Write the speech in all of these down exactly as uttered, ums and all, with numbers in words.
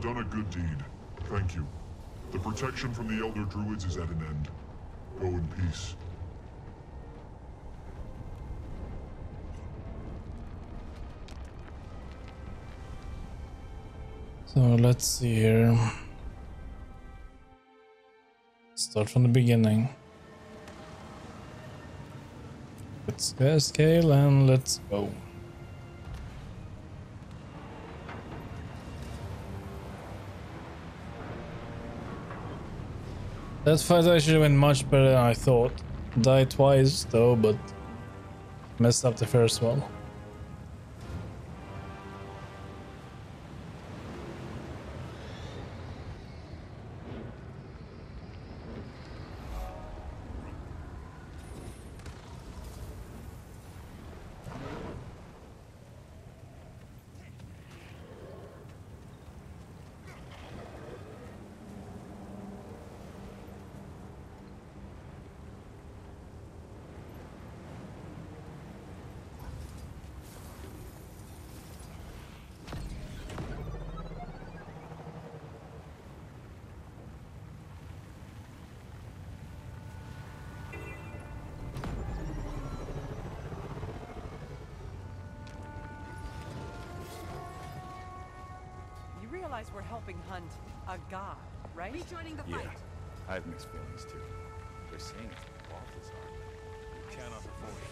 have done a good deed. Thank you. The protection from the Elder Druids is at an end. Go in peace. So let's see here. Start from the beginning. Let's scale and let's go. That fight actually went much better than I thought. Died twice though, but messed up the first one. We're helping hunt a god, right? Rejoining the fight. Yeah, I have mixed feelings too. They're saying it's the Balthazar. You cannot afford it.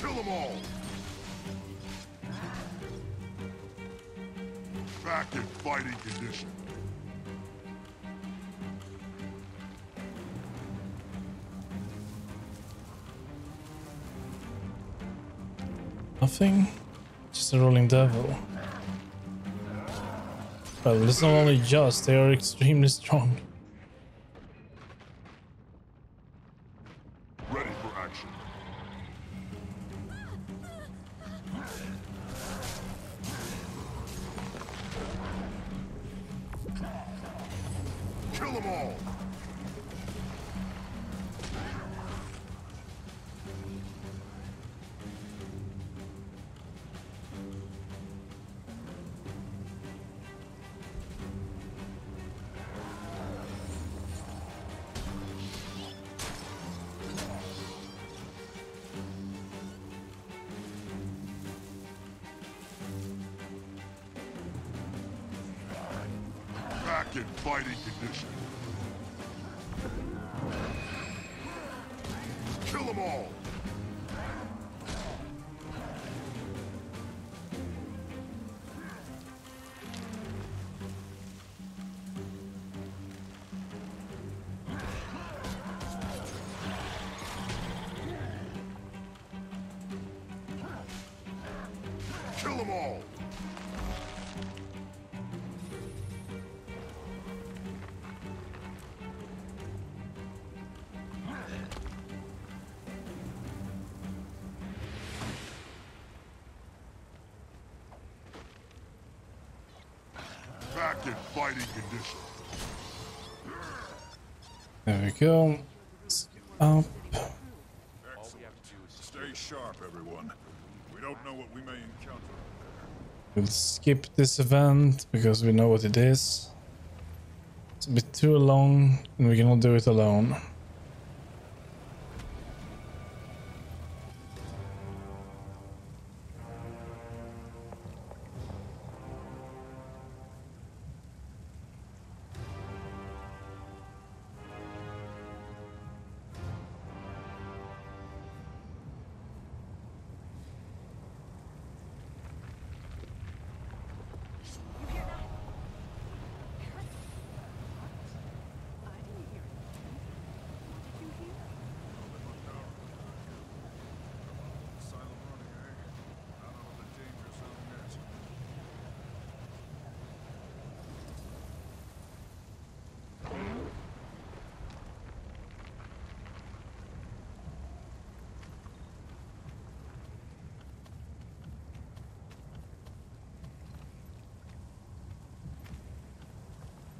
Kill them all. Back in fighting condition. Nothing? Just a rolling devil. Well, it's not only just, they are extremely strong. In fighting condition. Kill them all. Kill them all. In fighting condition. There we go. Let's get up. All we have to do is stay sharp, everyone. We don't know what we may encounter. We'll skip this event because we know what it is. It's a bit too long and we cannot do it alone.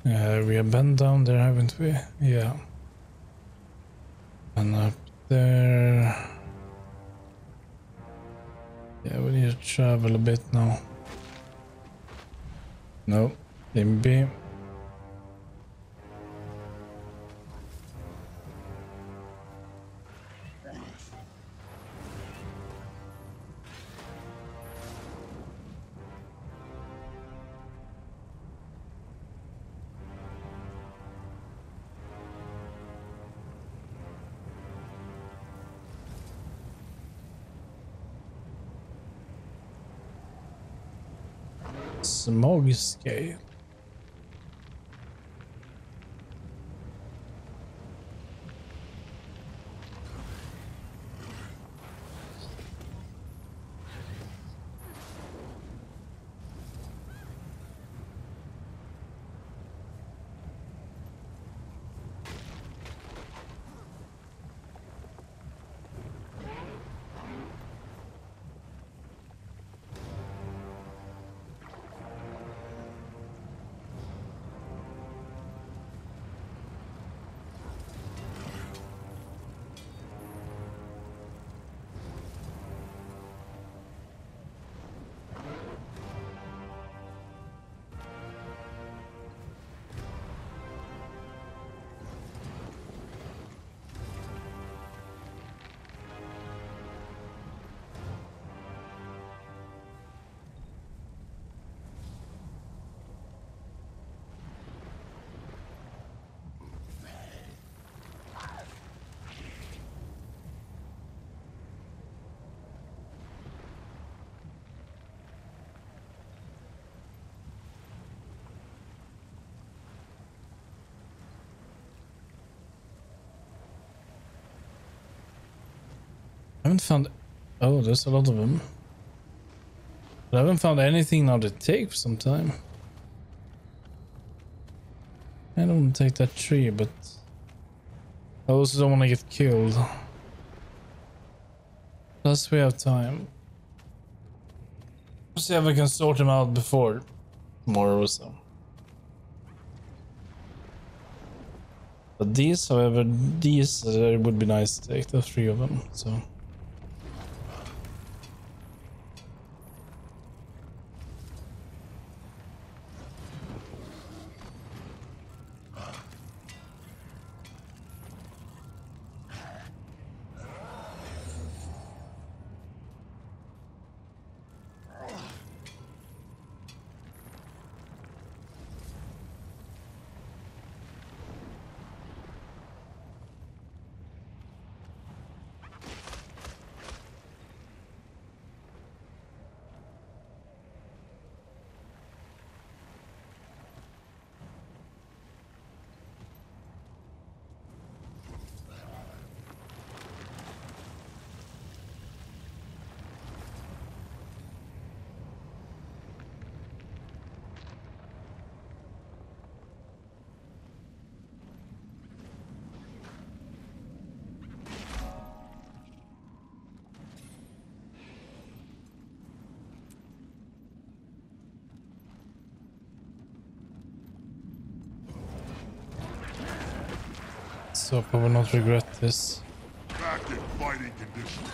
Uh, we have been down there, haven't we? Yeah. And up there. Yeah, we need to travel a bit now. No, maybe. Smog scale. I haven't found... Oh, there's a lot of them. But I haven't found anything now to take for some time. I don't want to take that tree, but... I also don't want to get killed. Plus we have time. Let's see if we can sort them out before tomorrow or so. But these, however, these uh, would be nice to take, the three of them, so... So I will not regret this. Back in fighting condition.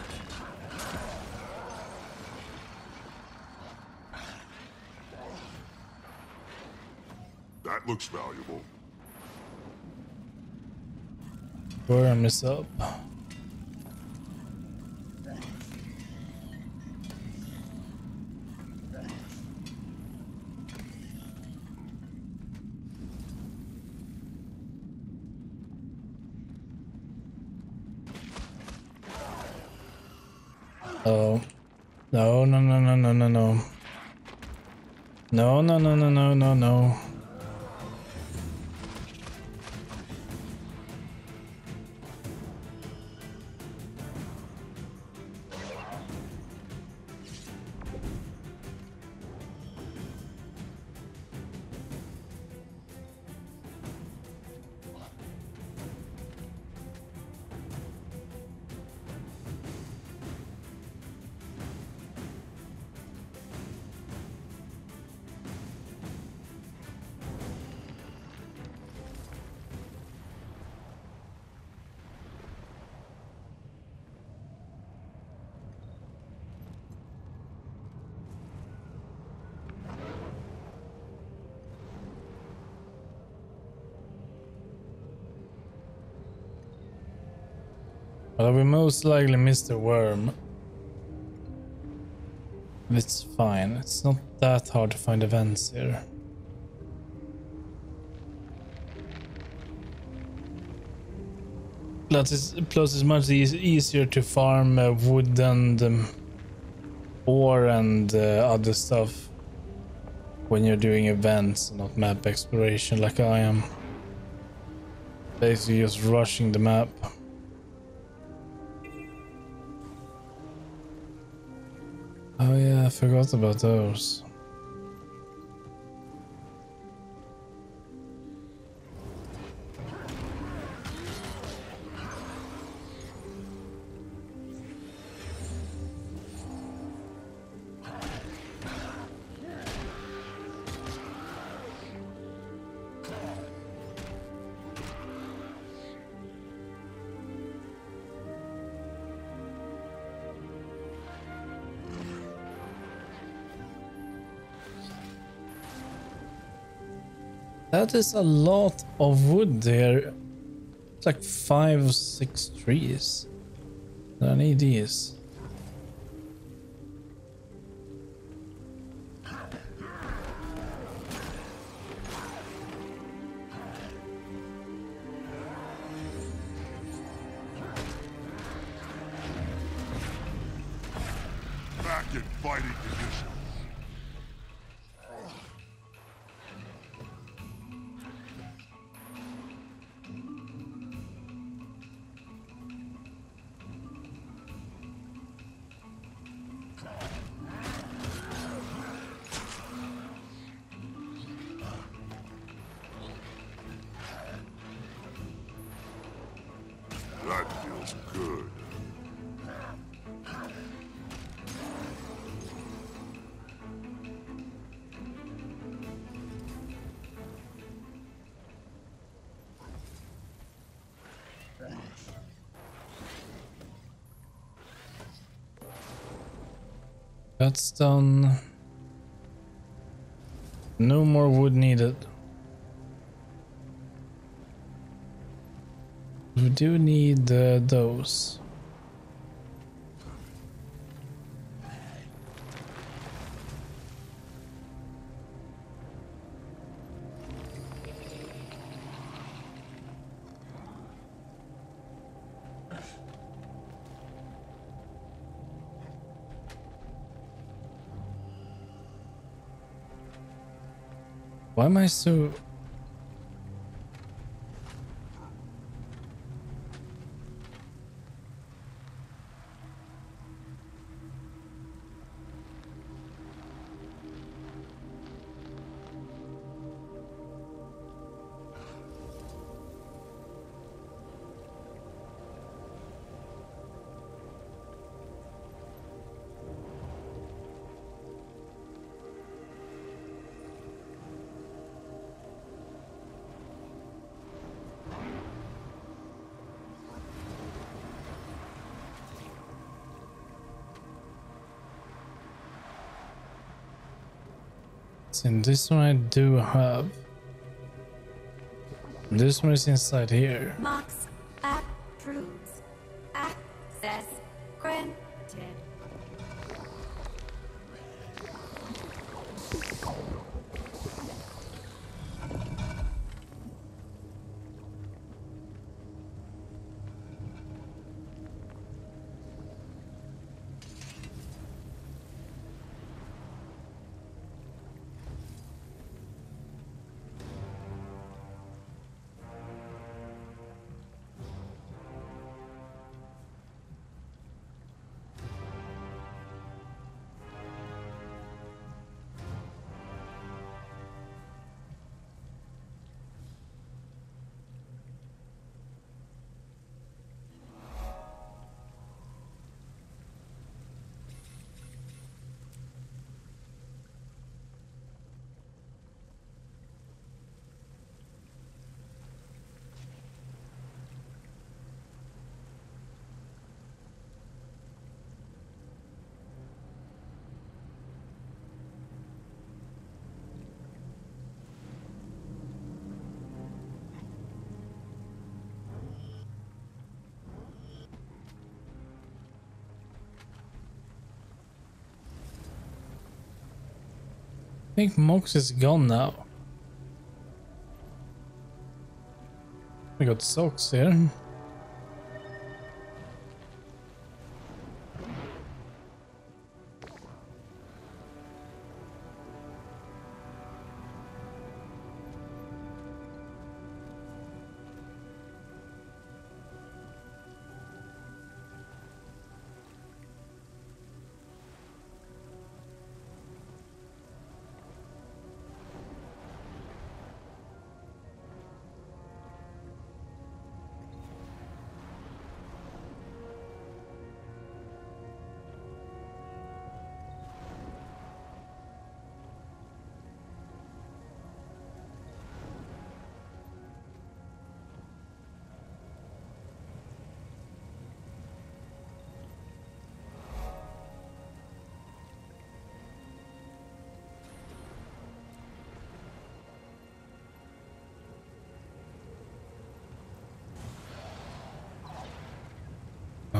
That looks valuable. Burn this up. Oh no no no no no no no no no no no no no no. Although we most likely missed the worm. It's fine. It's not that hard to find events here. Plus it's, plus it's much e easier to farm uh, wood and um, ore and uh, other stuff when you're doing events, not map exploration like I am. Basically just rushing the map. Oh yeah, I forgot about those. That is a lot of wood there. It's like five or six trees. I need these. Back in fighting condition. That's done. No more wood needed. We do need uh, those. Why am I so... And this one I do have. This one is inside here. Marks approved. Access granted. think Mox is gone now. We got socks here.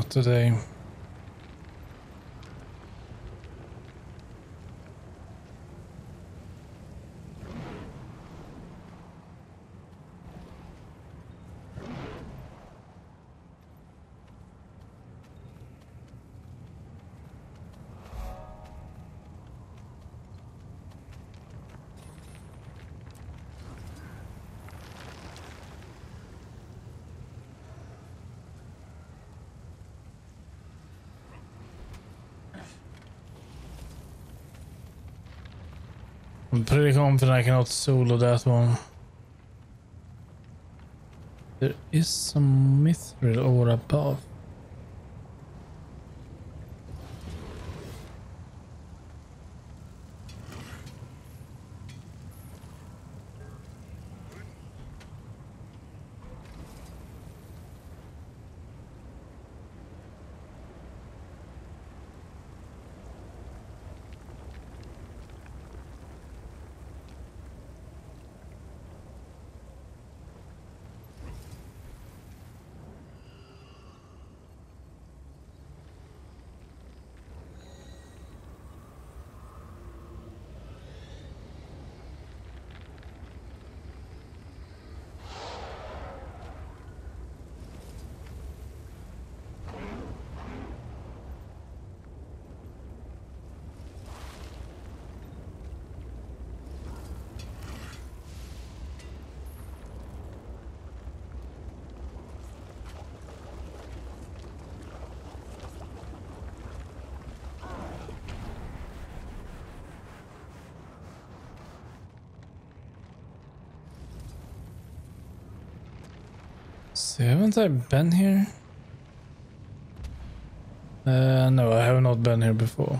Today. I'm pretty confident I cannot solo that one. There is some mithril over above. See, haven't I been here? Uh, no, I have not been here before.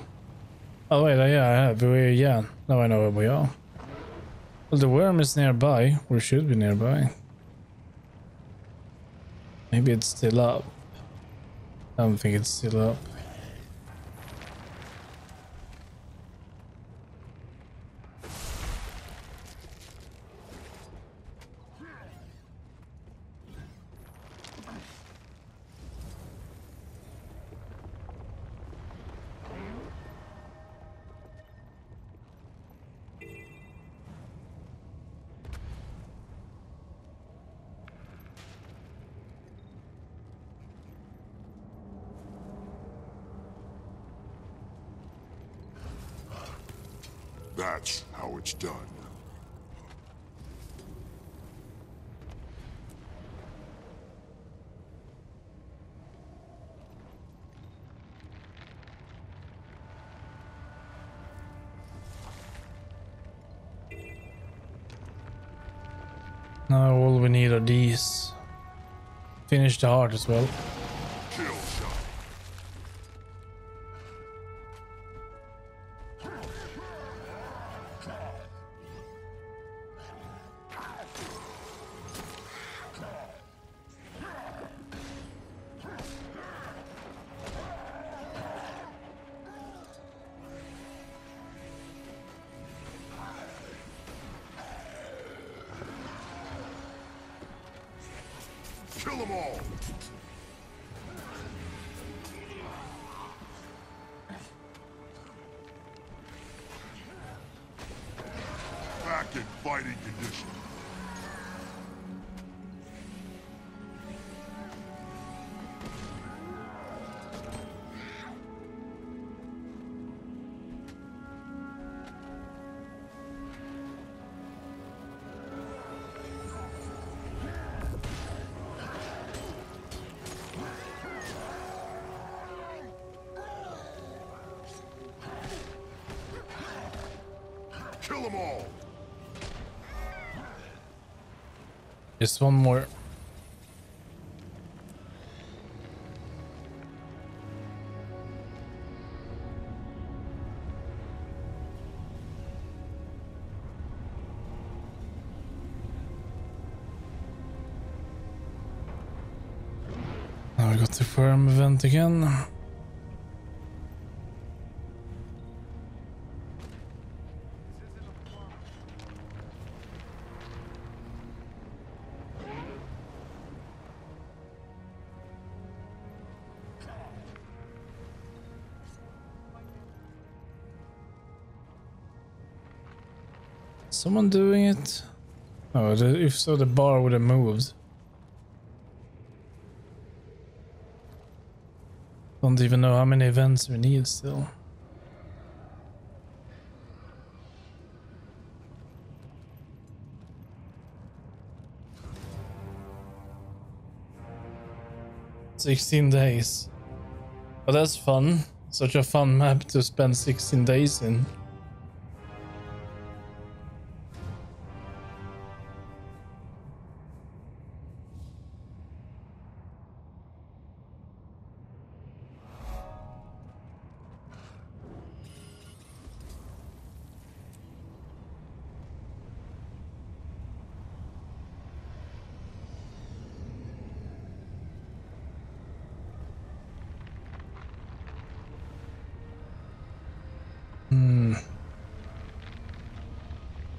Oh wait, yeah, I have. We, yeah, now I know where we are. Well, the worm is nearby, or should be nearby. Maybe it's still up. I don't think it's still up. That's how it's done. Now all we need are these. Finish the heart as well. Kill them all! fighting condition. Kill them all. Just one more. Now we got the farm event again. Someone doing it? Oh, the, if so, the bar would have moved. Don't even know how many events we need still. sixteen days. But that's fun. Such a fun map to spend sixteen days in.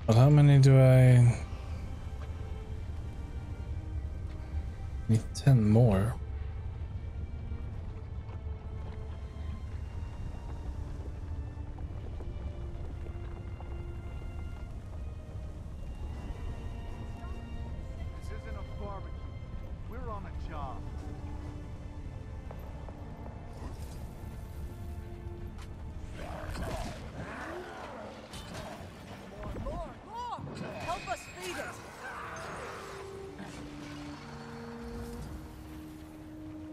But how many do I need? Ten more. This isn't a barbecue. We're on a job.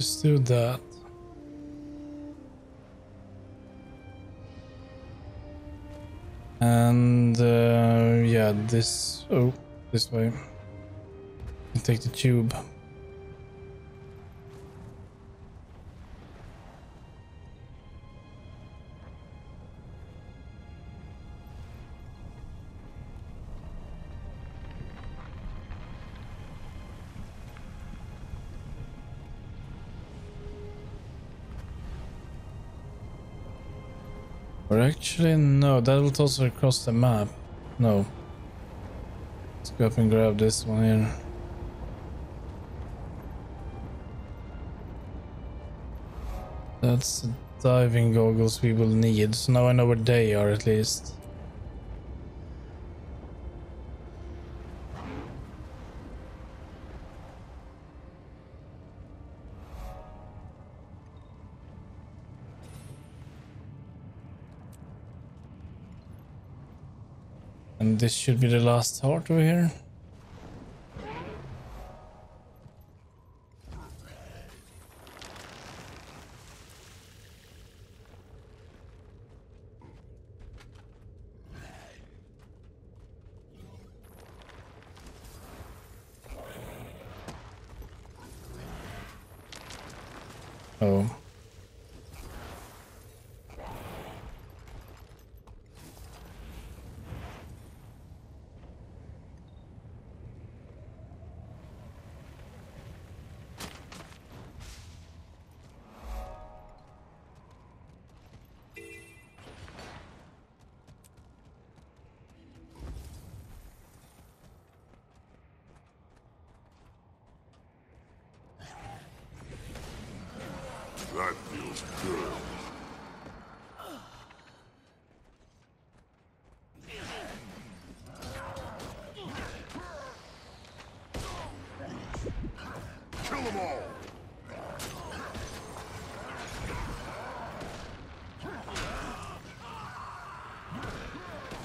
Let's do that. And uh, yeah, this. Oh, this way. You take the tube. Or actually, no, that will toss her across the map. No. Let's go up and grab this one here. That's the diving goggles we will need, so now I know where they are at least. And this should be the last heart over here. Oh. That feels good. Kill them all!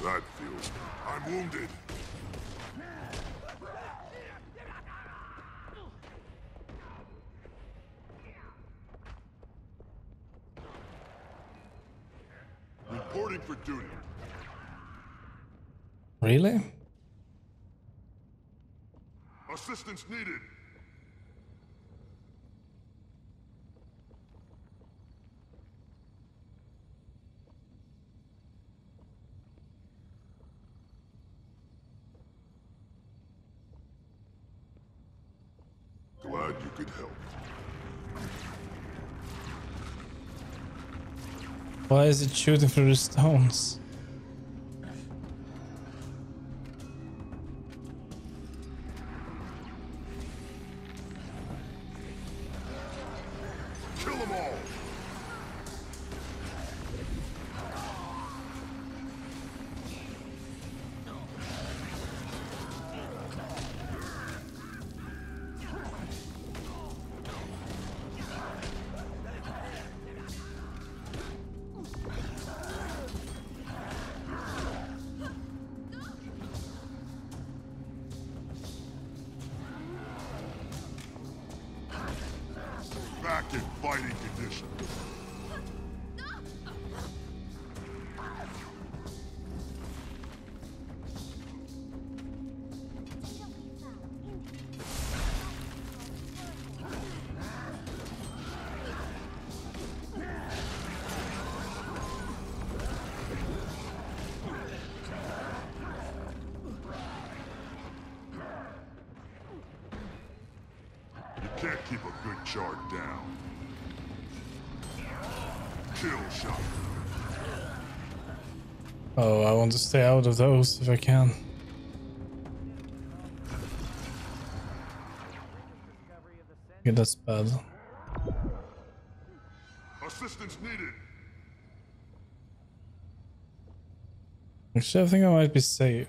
That feels... I'm wounded! Reporting for duty. Really? Assistance needed. Glad you could help. Why is it shooting through the stones? In fighting condition. You can't keep a good charge down. Kill shot. Oh, I want to stay out of those if I can. Yeah, that's bad. Assistance needed. Actually, I think I might be safe.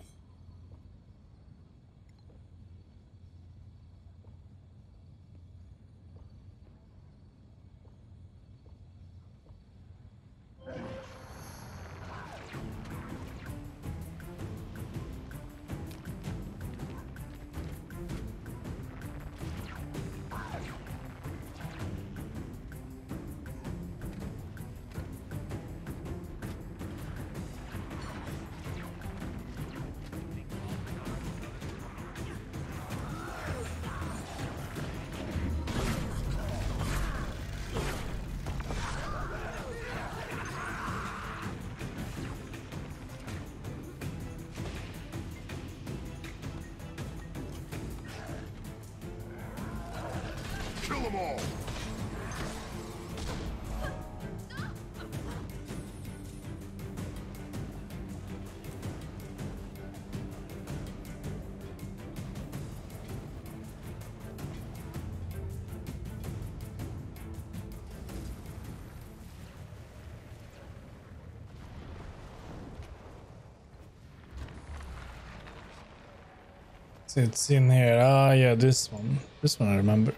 All. It's in here. Ah, yeah, this one. This one I remember.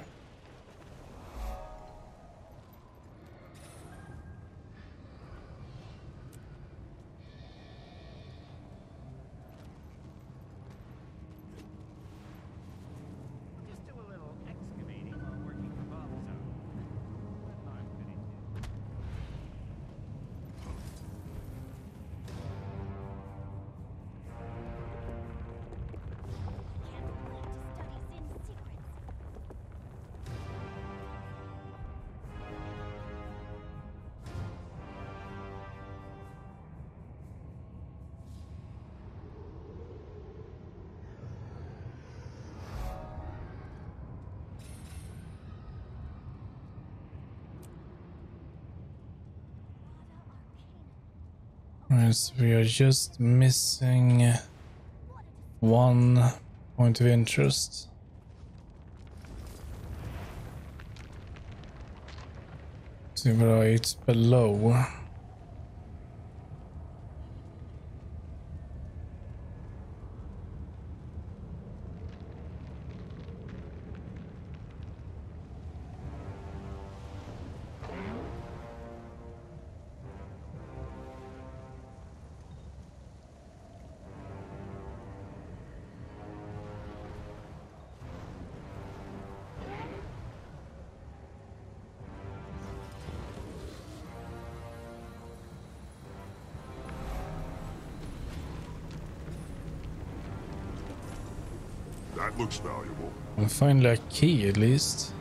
We are just missing one point of interest. See, it's below. That looks valuable. I'll find like a key at least.